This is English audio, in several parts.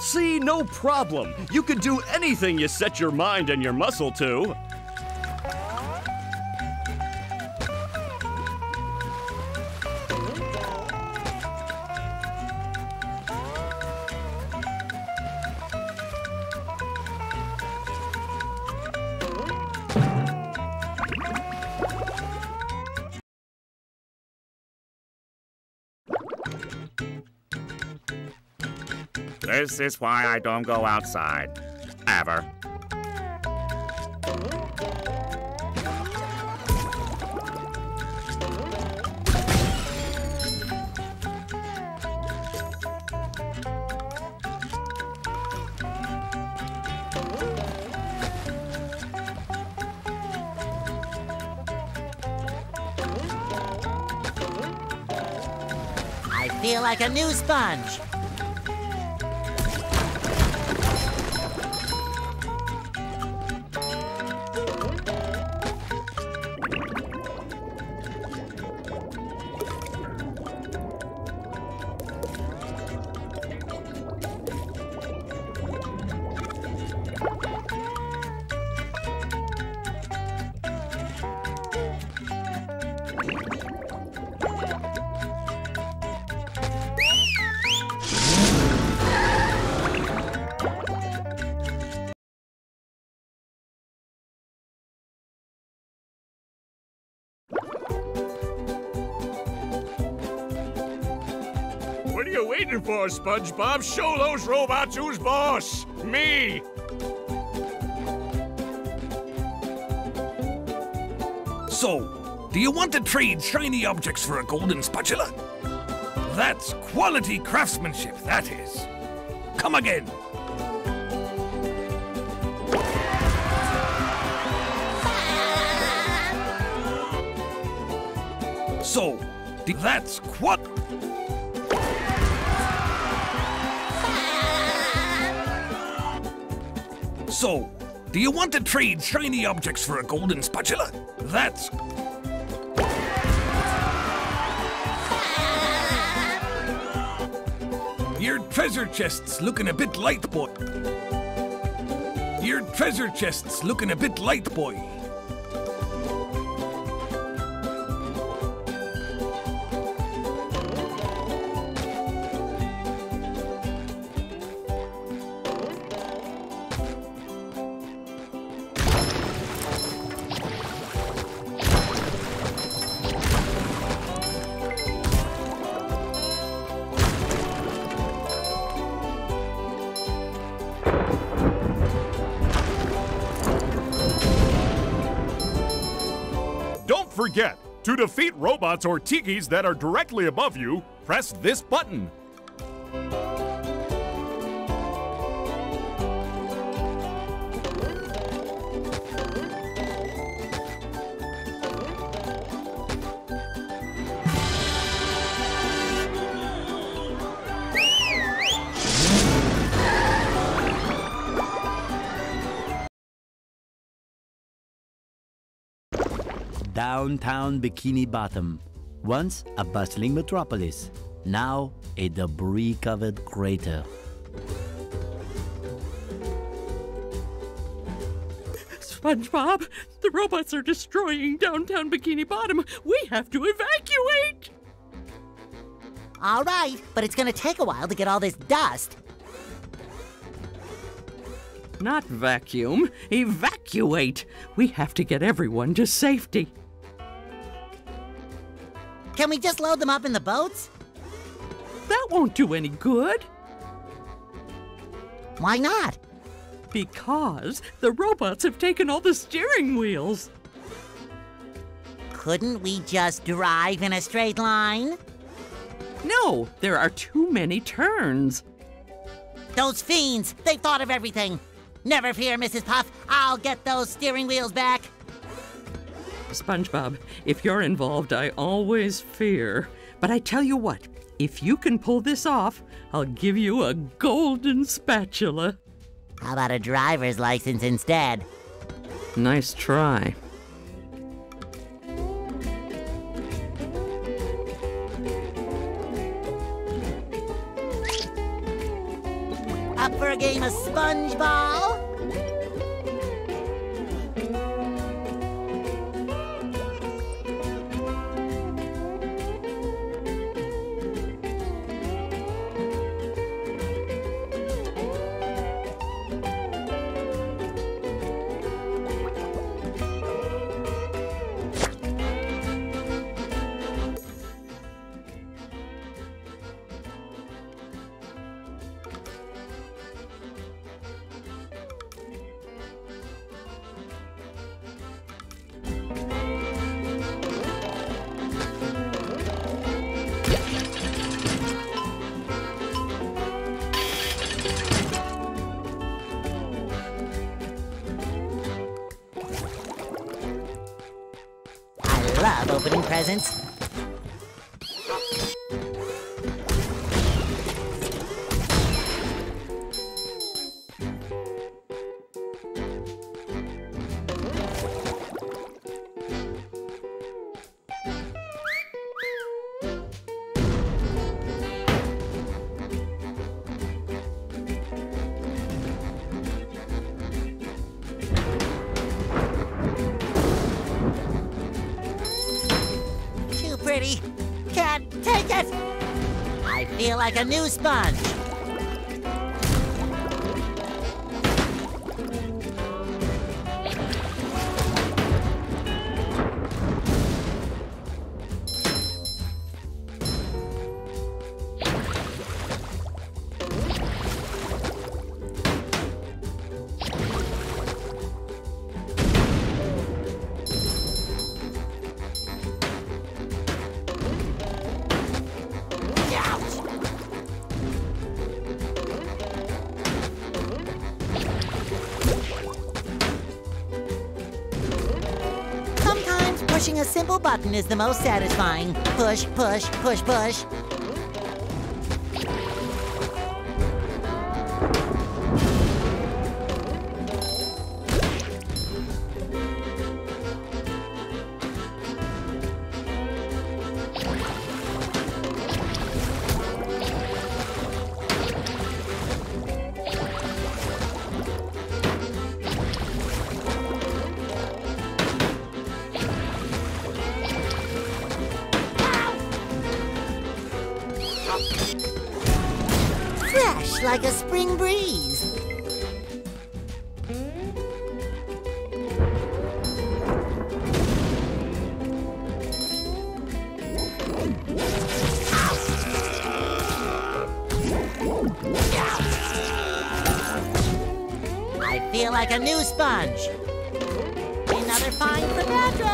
See, no problem. You can do anything you set your mind and your muscle to. This is why I don't go outside, ever. I feel like a new sponge. What are you waiting for, SpongeBob? Show those robots who's boss! Me! So, do you want to trade shiny objects for a golden spatula? That's quality craftsmanship, that is. Come again! So, that's what. So, do you want to trade shiny objects for a golden spatula? That's... Your treasure chest's looking a bit light, boy. Your treasure chest's looking a bit light, boy. Forget, to defeat robots or tikis that are directly above you, press this button. Downtown Bikini Bottom, once a bustling metropolis, now a debris-covered crater. SpongeBob, the robots are destroying downtown Bikini Bottom. We have to evacuate! All right, but it's gonna take a while to get all this dust. Not vacuum, evacuate. We have to get everyone to safety. Can we just load them up in the boats? That won't do any good. Why not? Because the robots have taken all the steering wheels. Couldn't we just drive in a straight line? No, there are too many turns. Those fiends, they thought of everything. Never fear, Mrs. Puff, I'll get those steering wheels back. SpongeBob, if you're involved, I always fear. But I tell you what, if you can pull this off, I'll give you a golden spatula. How about a driver's license instead? Nice try. Up for a game of SpongeBall? Love opening presents. Can't take it! I feel like a new sponge! Pushing a simple button is the most satisfying. Push, push, push, push. Fresh like a spring breeze. I feel like a new sponge. Another find for Patrick.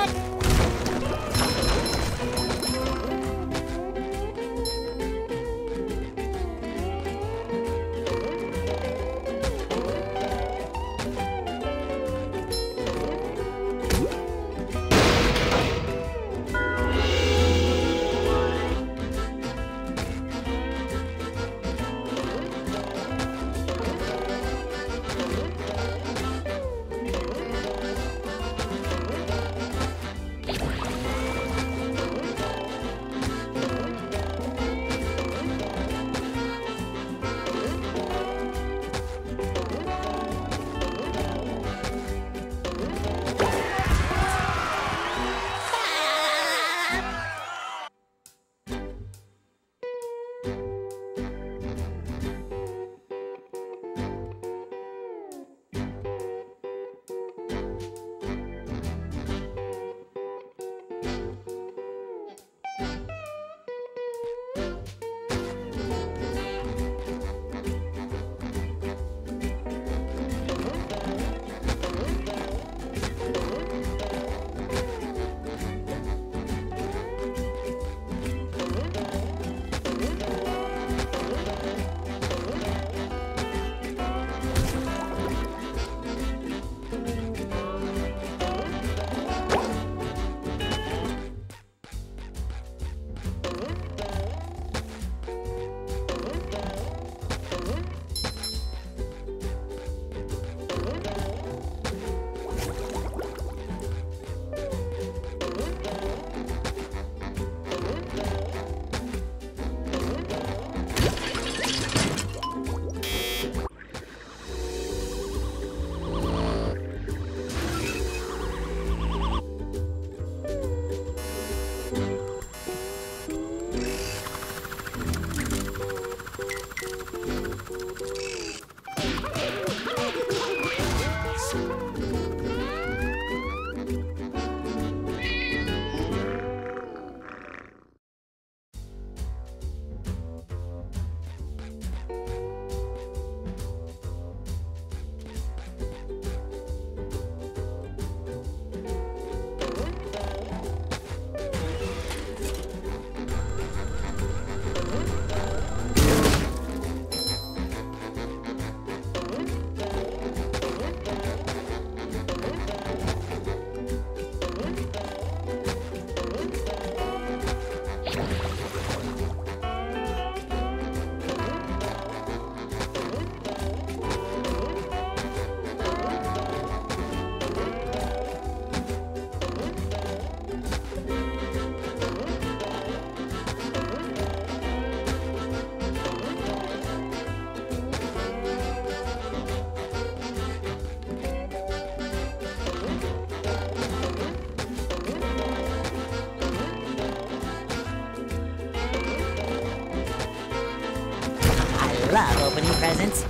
love opening presents.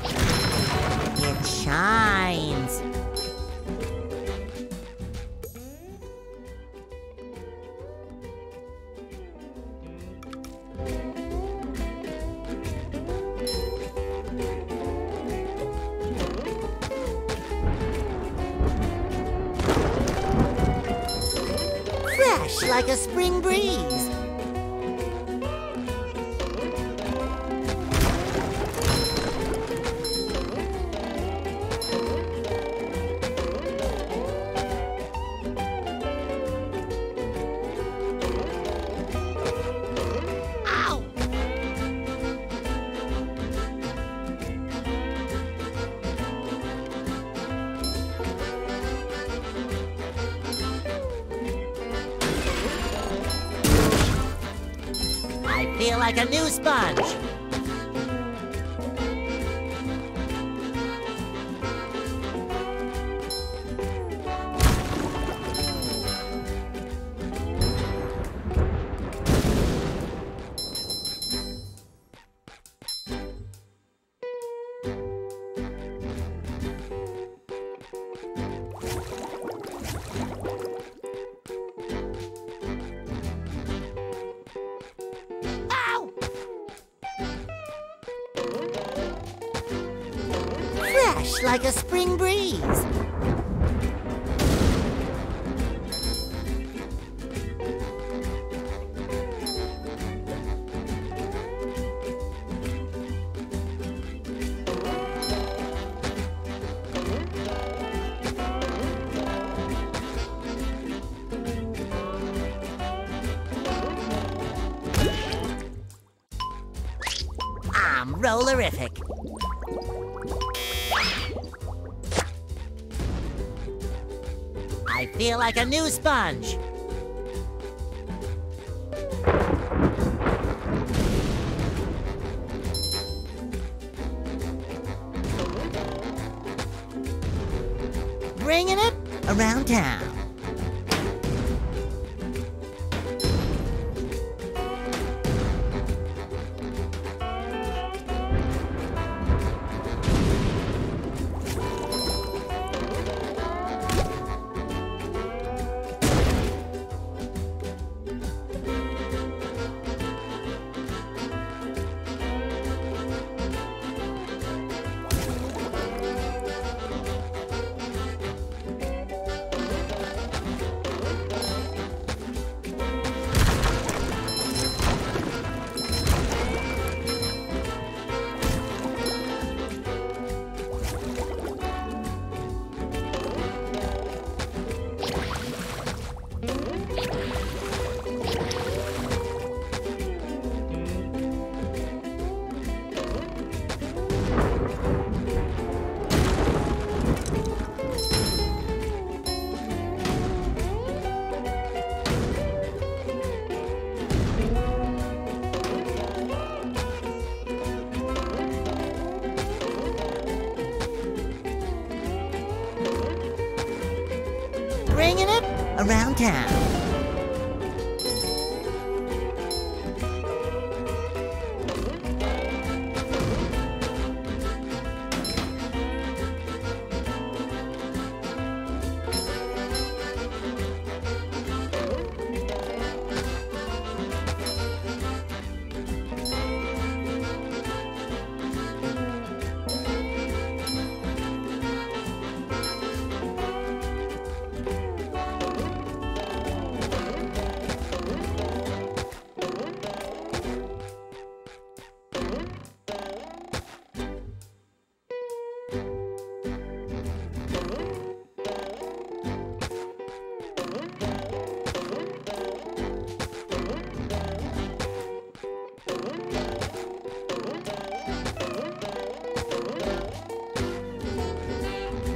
It shines. Fresh like a spring breeze. Feel like a new sponge. Like a spring breeze. I'm rollerific. I feel like a new sponge. Bringing it around town.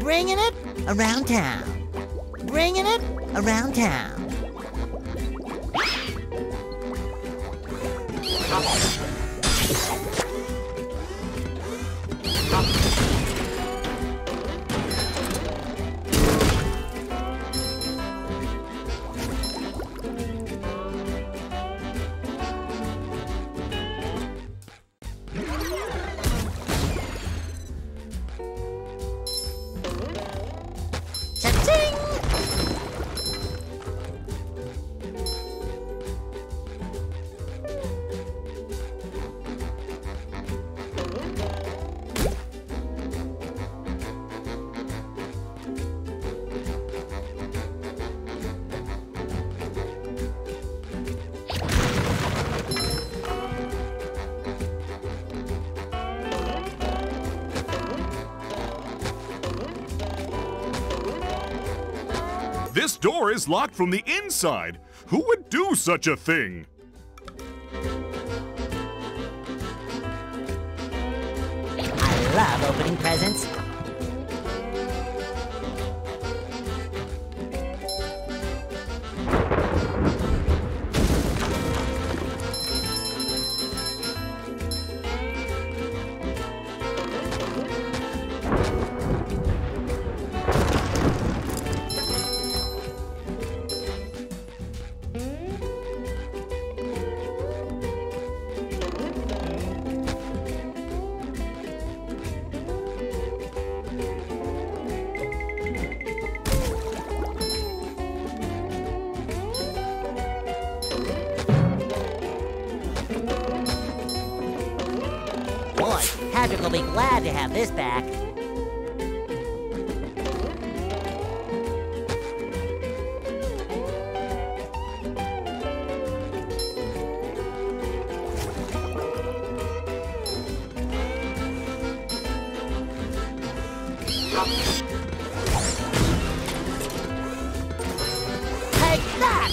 Bringing it around town. Bringing it around town. Bringing it around town. This door is locked from the inside. Who would do such a thing? I love opening presents. Patrick will be glad to have this back. Take that!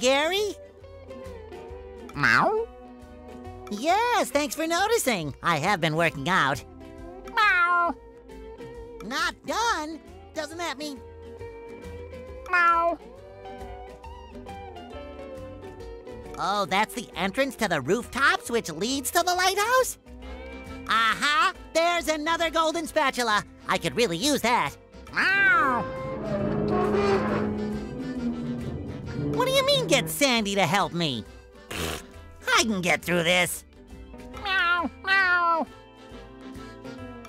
Gary? Meow? Yes, thanks for noticing. I have been working out. Meow. Not done. Doesn't that mean... Meow. Oh, that's the entrance to the rooftops which leads to the lighthouse? Aha! There's another golden spatula. I could really use that. Meow. What do you mean, get Sandy to help me? I can get through this. Meow, meow.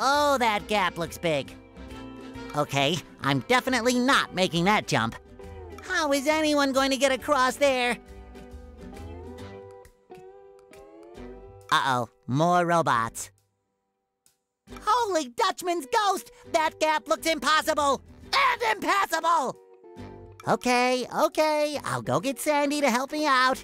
Oh, that gap looks big. Okay, I'm definitely not making that jump. How is anyone going to get across there? Uh-oh, more robots. Holy Dutchman's ghost! That gap looks impossible! And impassable! Okay, I'll go get Sandy to help me out.